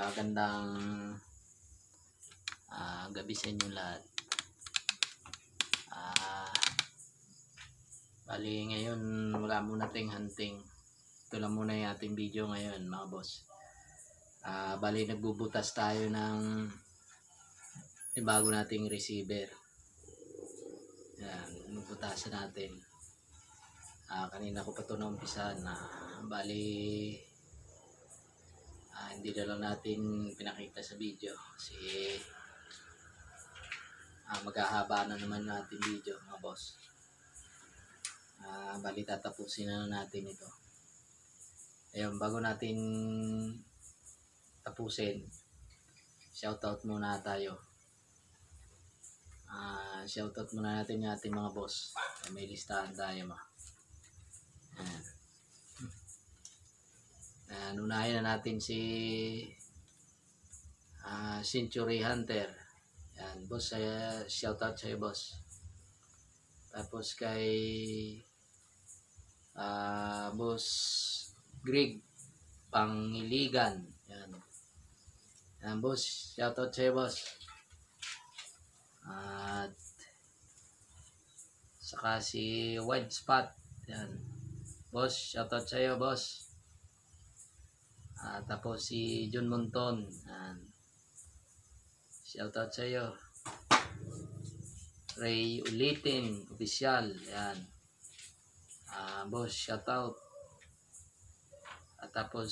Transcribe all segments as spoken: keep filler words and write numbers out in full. Uh, gandang uh, gabi sa inyo lahat. Uh, bali ngayon wala muna tayong hunting. Ito lang muna yung ating video ngayon mga boss. Uh, bali nagbubutas tayo ng bago nating receiver. Yan, nabutasan natin. Uh, kanina ko pa ito naumpisan na uh, bali uh, hindi na lang natin pinakita sa video kasi uh, maghahaba na naman natin video mga boss. Uh, bali tatapusin na natin ito. Ayun, bago natin tapusin, shoutout muna tayo. Uh, shoutout muna natin yung ating mga boss. May listahan tayo ma. Ayan. Ayan, unahin na natin si uh, Century Hunter. Ayan, boss, uh, shoutout sa'yo boss. Tapos kay uh, boss Grig Pangiligan. Ayan. Ayan boss, shoutout sa'yo boss. At saka si White Spot. Ayan boss, shoutout sa'yo boss. Ah, tapos si Jun Monton. Ah, shoutout sa'yo. Ray Ulitin, official. Yan. Ah, boss, shoutout. At tapos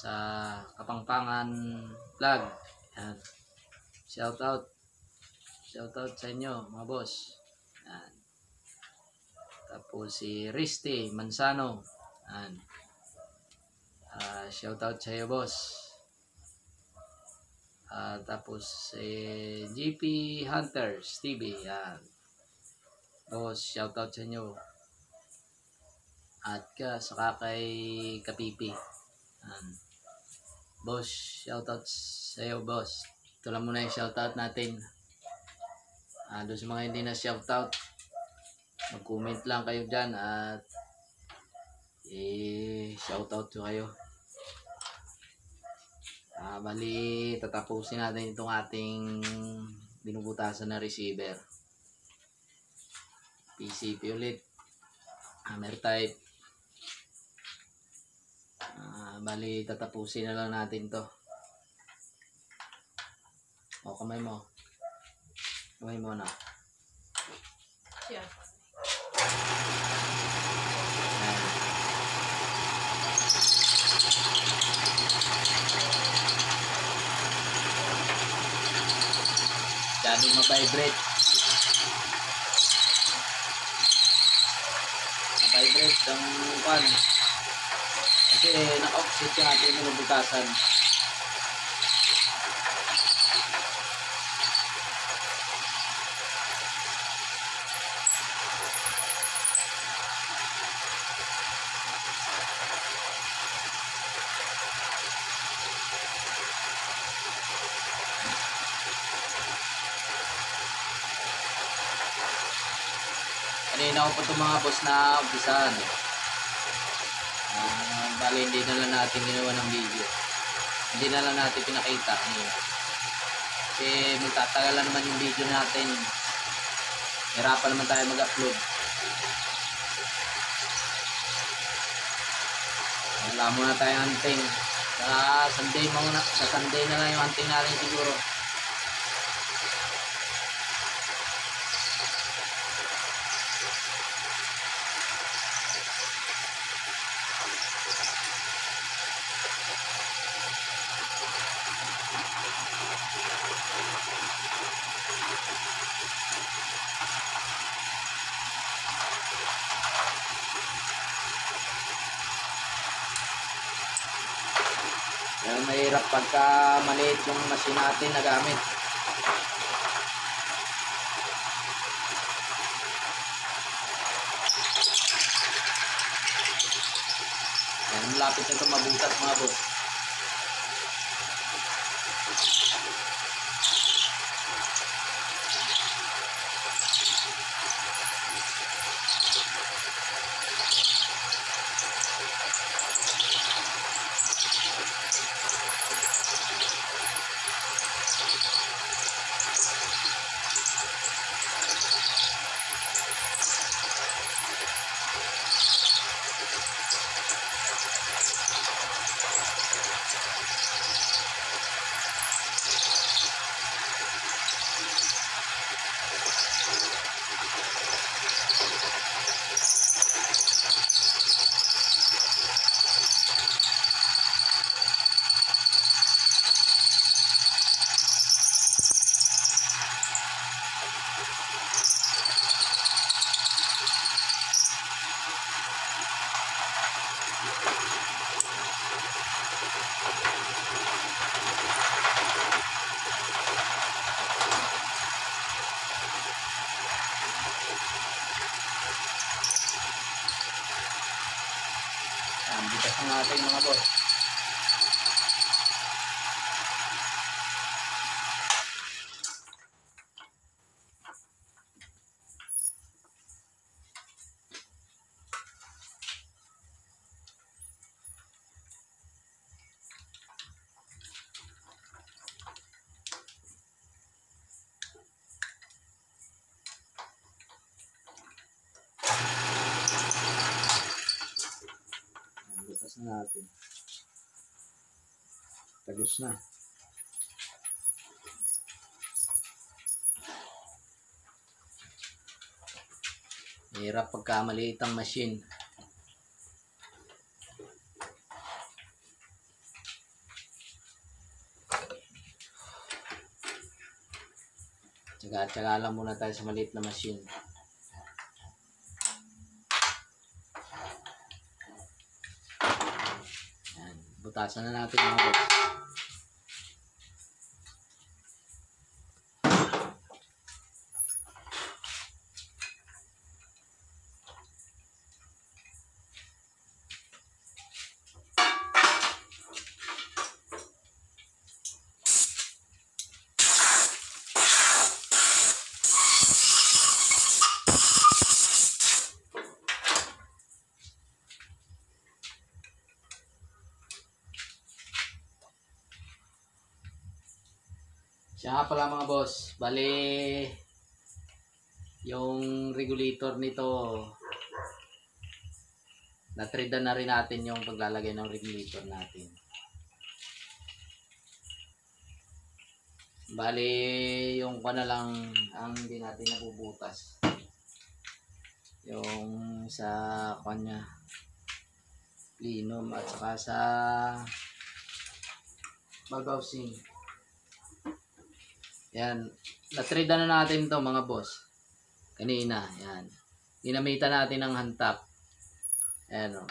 sa Kapampangan Vlog. Yan. Shoutout. Shoutout sa inyo mga boss. Yan. Tapos si Risty Mansano. Ayan. Uh, shoutout sa iyo boss. Uh, tapos si G P Hunters T V. Ayan. Boss, shoutout sa inyo. At ka, saka kay Kapipi. Ayan. Boss, shoutout sa iyo boss. Ito lang muna yung shoutout natin. Uh, doon sa mga hindi na shoutout, mag-comment lang kayo dyan at eh, shoutout to kayo. Ah, bali, tatapusin natin itong ating binubutasan na receiver. P C P ulit. Hammer type. Ah, bali, tatapusin na lang natin to. O, kamay mo. Kamay mo na. Yeah. Dami mabibrate. Mabibrate ang pan. Kasi na-offset yung ating nabutasan. Kanina ko pa itong mga boss na umpisahan. Uh, bali hindi na lang natin ginawa ng video. Hindi na lang natin pinakita kanina. Kasi magtatagalan naman yung video natin. Hirapan naman tayo mag-upload. Wala muna tayo hunting. Sa Sunday, mga, sa Sunday na lang yung hunting natin siguro. Yan, mahirap pagka maliit yung machine natin na gamit. Yan, malapit na ito mabutas mga boss. natin. Tagos na. Hirap pagka maliit ang machine. Tsaga-tsaga lang muna tayo sa maliit na machine. Yan. Butasan na natin mga boss. Siya pala mga boss, bali yung regulator nito natrida na rin natin yung paglalagay ng regulator natin. Bali yung pa na lang ang hindi natin nabubutas yung sa kanya plenum at saka sa balancing. Yan, na-trade na natin to mga boss. Kanina, yan. Ginamitan natin ng hantap. Ayan o.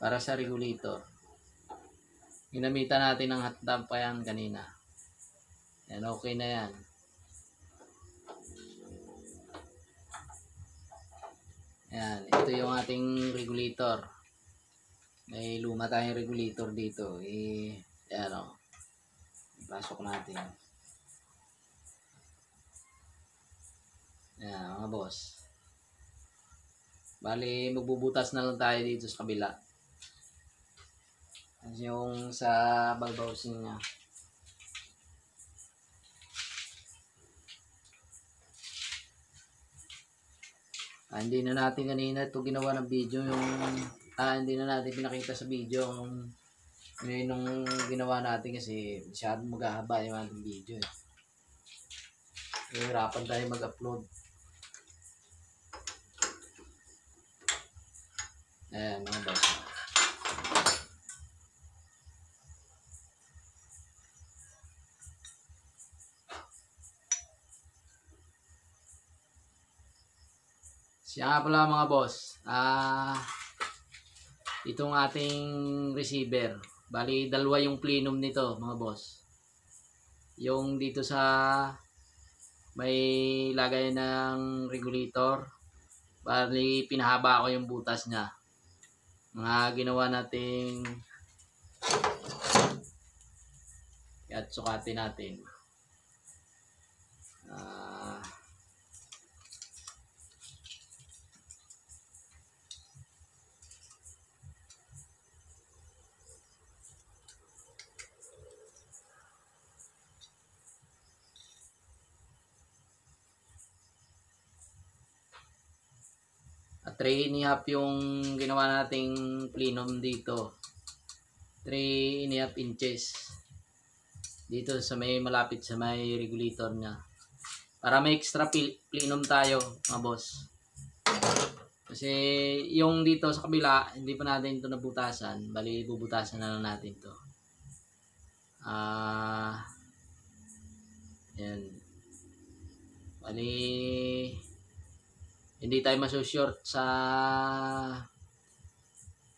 Para sa regulator. Ginamitan natin ng hantap pa yan kanina. Yan, okay na yan. Ayan, ito yung ating regulator. May luma tayong regulator dito. E, ayan o. Pasok natin. Ayan, mga boss. Bali, magbubutas na lang tayo dito sa kabila. Yung sa valve housing niya. Ah, hindi na natin kanina ito ginawa ng video. Yung, ah, hindi na natin pinakita sa video yung, yung, yung ginawa natin kasi masyadong maghahaba yung ating video eh. Hirapan tayo mag-upload. Ayan, mga boss. Siya nga pala mga boss. Ah, itong ating receiver. Bali, dalawa yung plenum nito mga boss. Yung dito sa may lagay ng regulator. Bali, pinahaba ko yung butas niya. Mga ginawa nating at sukatin natin. Uh, three and a half yung ginawa nating plenum dito. three and a half inches. Dito sa may malapit sa may regulator niya. Para may extra plenum tayo, mga boss. Kasi yung dito sa kabila, hindi pa natin ito nabutasan. Bali, bubutasan na lang natin ito. Ah, uh, yan. Bali, hindi tayo maso-short sa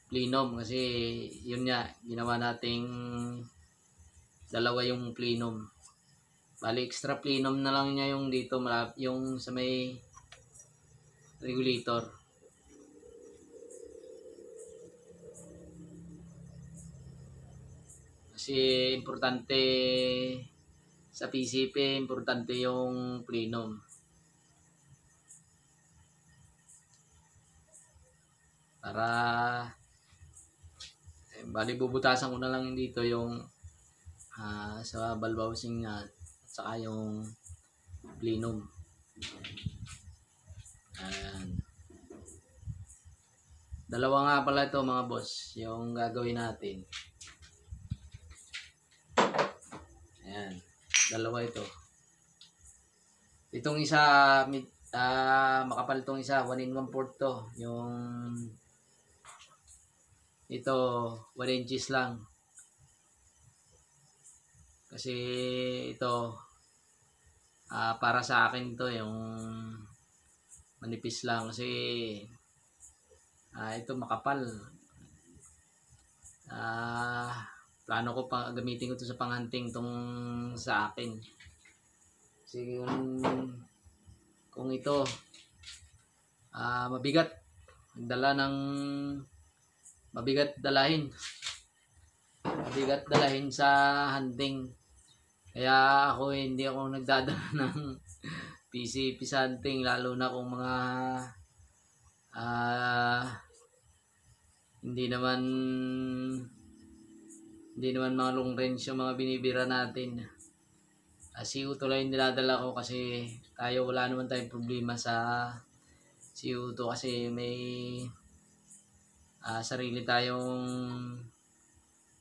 plenum kasi yun nga, ginawa nating dalawa yung plenum. Bali, extra plenum na lang niya yung dito, yung sa may regulator. Kasi importante sa P C P, importante yung plenum. Para eh, bali bubutasan ko na lang dito yung uh, sa valve housing at saka yung plenum. Ayan. Dalawa nga pala ito mga boss, yung gagawin natin. Ayan, dalawa ito. Itong isa, uh, makapal itong isa, one in one fourth to. Yung ito, one inches lang. Kasi ito, uh, para sa akin ito, yung manipis lang. Kasi Uh, ito makapal. Uh, plano ko pa gamitin ko ito sa panghunting tong sa akin. Kasi yung, kung ito uh, mabigat, dala ng mabigat dalahin. Mabigat dalahin sa hunting. Kaya ako hindi ako nagdadala ng P C P sa hunting, lalo na kung mga Ah, uh, hindi naman hindi naman mga long range yung mga binibira natin. Uh, C O two lang yung dinadala ko kasi tayo wala naman tayong problema sa C O two kasi may uh, sarili tayong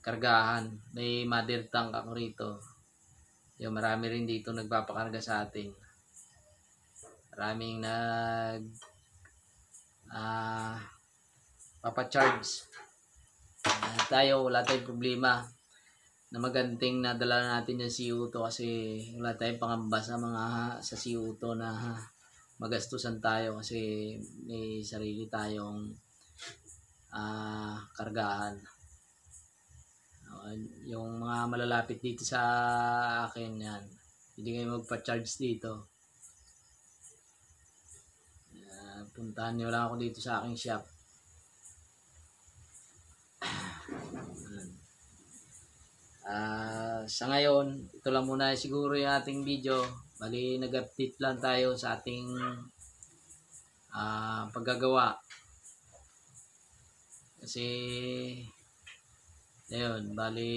kargahan. May mother tank ako rito. Yung marami rin dito nagpapakarga sa atin. Maraming nag Ah, uh, papacharge. Uh, tayo, wala tayong problema na maganting nadala natin yung C O two kasi wala tayong pangamba sa mga sa C O two na magastusan tayo kasi may sarili tayong uh, kargahan. Uh, yung mga malalapit dito sa akin yan, hindi kayo magpa-charge dito. Puntahan niyo lang ako dito sa aking shop. Uh, sa ngayon, ito lang muna siguro yung ating video. Bali, nag-update lang tayo sa ating uh, paggagawa. Kasi, ayun, bali,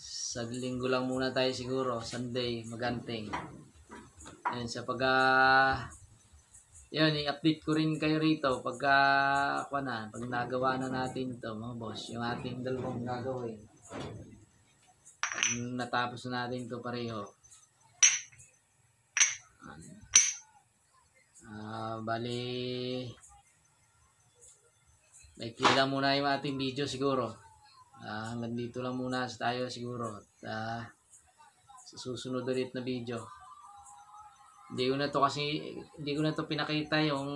sa linggo lang muna tayo siguro, Sunday, maganting. Ayan, sa pag uh, yun, i-update ko rin kayo rito pag uh, ako na, pag nagawa na natin ito mga boss, yung ating dalawang gagawin pag natapos na natin ito pareho. Uh, bali maikli lang muna yung ating video siguro. Uh, hanggang dito lang muna tayo siguro at uh, sa susunod ulit na video. Hindi ko na to kasi hindi ko na to pinakita yung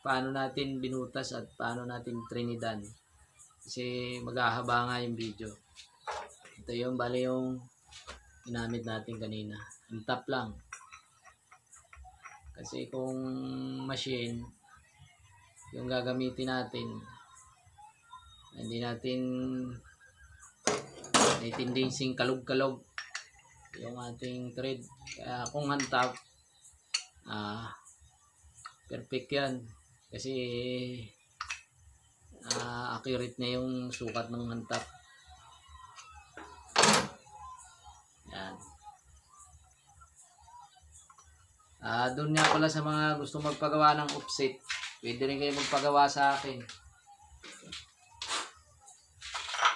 paano natin binutas at paano natin trinidan. Kasi maghahaba nga yung video. Ito yung bali yung ginamit natin kanina. Ang top lang. Kasi kung machine yung gagamitin natin, hindi natin may tendency kalog-kalog yung ating thread. Kaya kung ang top, Ah, perfect yan kasi ah, accurate na yung sukat ng hantak. Yan. Ah, doon nga pala sa mga gusto magpagawa ng offset, pwede rin kayo magpagawa sa akin.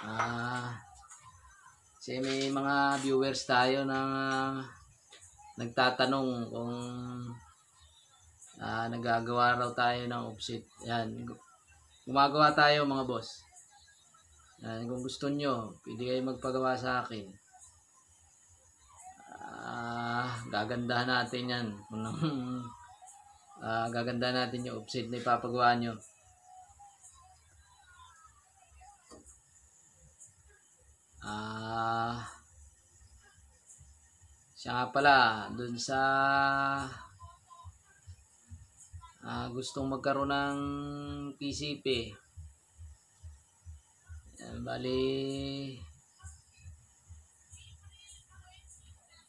Ah, kasi may mga viewers tayo na nagtatanong kung uh, nagagawa raw tayo ng offset. Yan. Gumagawa tayo mga boss. Yan. Kung gusto nyo, pwede kayo magpagawa sa akin. Uh, gagandahan natin yan. uh, gagandahan natin yung offset na ipapagawa nyo. Ah... Uh, Siya nga pala, dun sa uh, gustong magkaroon ng P C P. Ayan, bali,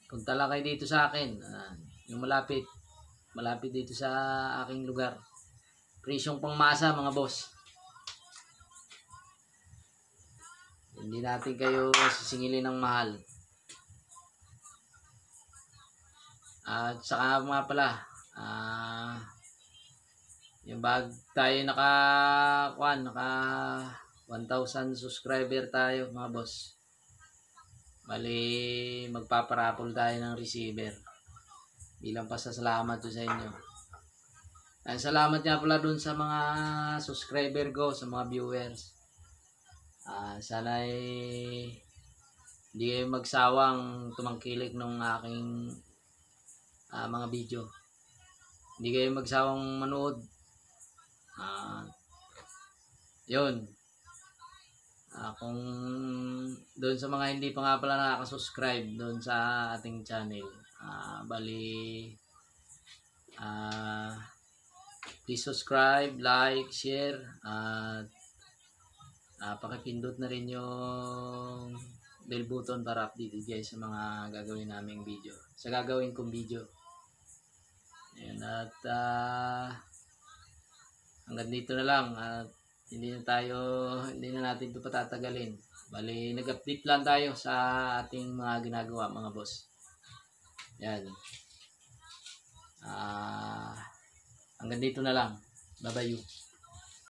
punta lang kayo dito sa akin. Uh, yung malapit, malapit dito sa aking lugar. Presyong pangmasa mga boss. Hindi natin kayo sisingilin ng mahal. At saka mga pala, uh, Yung bag tayo naka one, naka one thousand subscriber tayo mga boss. Bali magpaparapol tayo ng receiver. Bilang pasasalamat ko sa inyo. Ang salamat nga pala dun sa mga subscriber ko, sa mga viewers. Uh, sana ay hindi kayo magsawang tumangkilik ng aking uh, mga video. Hindi kayo magsawang manood. Uh, yun. Uh, kung doon sa mga hindi pa nga pala nakakasubscribe doon sa ating channel, uh, bali uh, please subscribe, like, share, at uh, Uh, pakipindot na rin yung bell button para updated guys sa mga gagawin naming video, sa gagawin kong video. Ayan, at uh, hanggang dito na lang, at hindi na tayo, hindi na natin ito patatagalin. Bali nag-update lang tayo sa ating mga ginagawa mga boss. Ayan, uh, hanggang dito na lang, bye bye you.